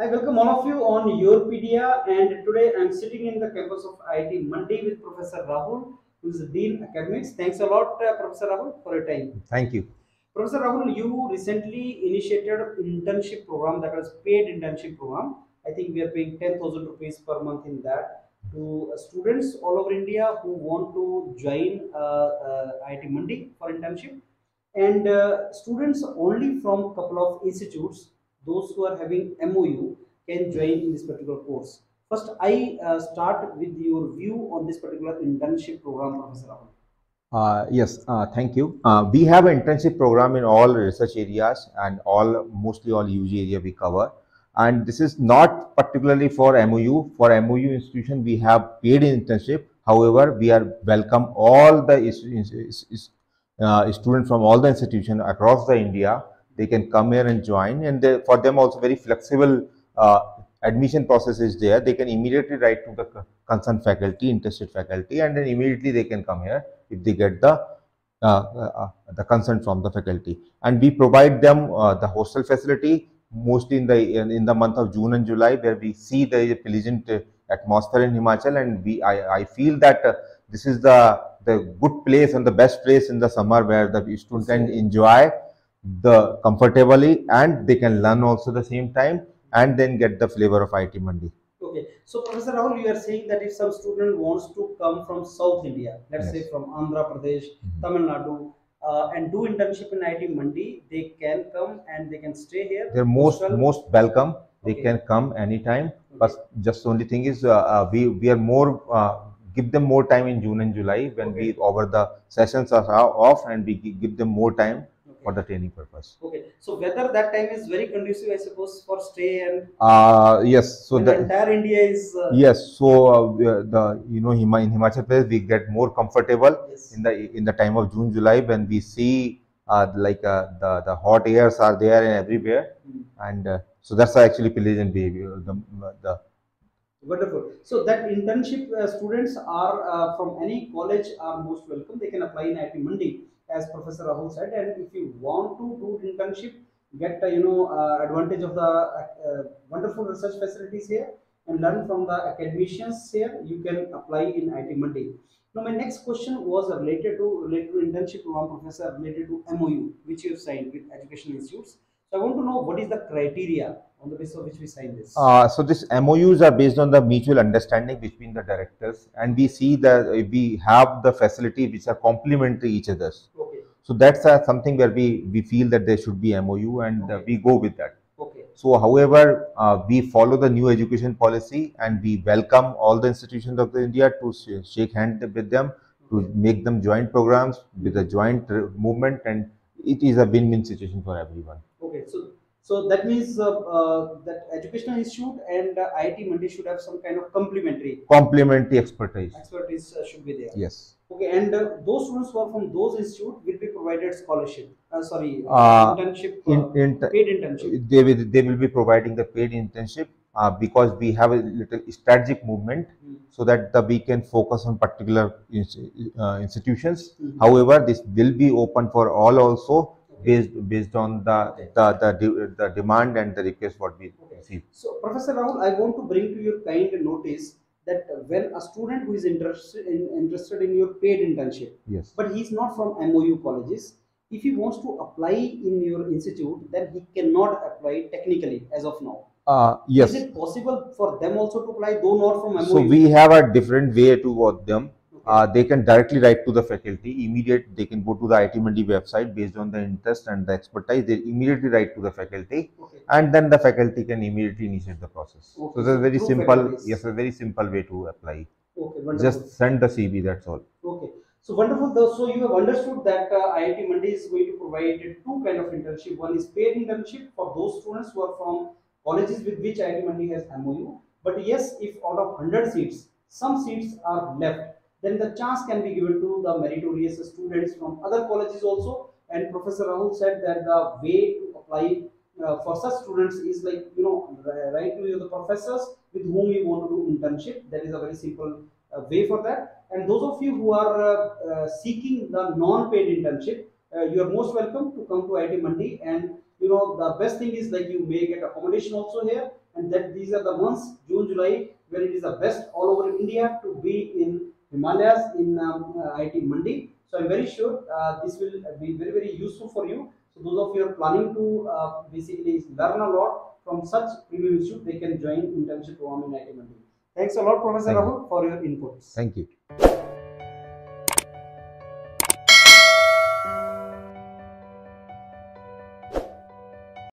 I welcome all of you on Yourpedia, and today I am sitting in the campus of IIT Mandi with Professor Rahul, who is the Dean Academics. Thanks a lot, Professor Rahul, for your time. Thank you. Professor Rahul, you recently initiated an internship program that was paid internship program. I think we are paying 10,000 rupees per month in that to students all over India who want to join IIT Mandi for internship, and students only from couple of institutes, those who are having MOU, can join in this particular course. First, I start with your view on this particular internship program, Professor Rahul. Thank you. We have an internship program in all research areas and mostly all UG area we cover. And this is not particularly for MOU. For MOU institution, we have paid internship. However, we are welcome all the students from all the institutions across the India. They can come here and join, and for them also very flexible admission process is there. They can immediately write to the concerned faculty, interested faculty, and then immediately they can come here if they get the consent from the faculty. And we provide them the hostel facility mostly in the month of June and July, where we see there is a pleasant atmosphere in Himachal, and I feel that this is the good place and the best place in the summer where the students can enjoy the comfortably, and they can learn also the same time and then get the flavor of IIT Mandi. Okay, so Professor Rahul, you are saying that if some student wants to come from South India, let's say from Andhra Pradesh, Tamil Nadu, and do internship in IIT Mandi, they can come and they can stay here. They're most welcome. They can come anytime. But just the only thing is we are more give them more time in June and July when we over the sessions are off, and we give them more time for the training purpose. Okay, so whether that time is very conducive, I suppose, for stay and yes, so the entire India is yes. So in Himachal Pradesh we get more comfortable in the time of June, July, when we see the hot airs are there and everywhere, and so that's actually pleasant behavior. Wonderful. So that internship students are from any college are most welcome. They can apply in IIT Mandi, as Professor Rahul said, and if you want to do internship, get advantage of the wonderful research facilities here and learn from the academicians here, you can apply in IIT Mandi. Now, my next question was related to internship program, Professor, related to MOU, which you have signed with educational institutes. So I want to know what is the criteria on the basis of which we sign this? So this MOUs are based on the mutual understanding between the directors, and we see that we have the facility which are complementary each other's. Okay. So that's something where we feel that there should be MOU, and we go with that. Okay. So however, we follow the new education policy, and we welcome all the institutions of India to shake hands with them, to make them joint programs with a joint movement, and it is a win-win situation for everyone. Okay. So that means that educational institute and IIT Mandi should have some kind of complementary expertise. Expertise should be there. Yes. Okay, and those students who are from those institutes will be provided scholarship. Internship. Paid internship. They will be providing the paid internship because we have a little strategic movement, so that we can focus on particular institutions. However, this will be open for all also. Based on the demand and the request what we receive. So Professor Rahul, I want to bring to your kind notice that when a student who is interested in your paid internship, but he is not from MOU colleges, if he wants to apply in your institute, then he cannot apply technically as of now. Yes. Is it possible for them also to apply, though not from MOU? So we have a different way toward them. They can directly write to the faculty. They can go to the IIT Mandi website based on the interest and the expertise. They immediately write to the faculty, and then the faculty can immediately initiate the process. Okay. So it's a very simple way to apply. Okay, wonderful. Just send the CV. That's all. Okay. So wonderful. So you have understood that IIT Mandi is going to provide two kind of internship. One is paid internship for those students who are from colleges with which IIT Mandi has MOU. But yes, if out of 100 seats, some seats are left, then the chance can be given to the meritorious students from other colleges also. And Professor Rahul said that the way to apply for such students is write to the professors with whom you want to do internship. That is a very simple way for that. And those of you who are seeking the non-paid internship, you are most welcome to come to IIT Mandi. And the best thing is you may get accommodation also here. and that these are the months, June, July, where it is the best all over India to be in Himalayas in IIT Mandi. So I'm very sure this will be very, very useful for you. So those of you are planning to basically learn a lot from such premium institute, they can join internship program in IIT Mandi. Thanks a lot, Professor Rahul, for your inputs. Thank you.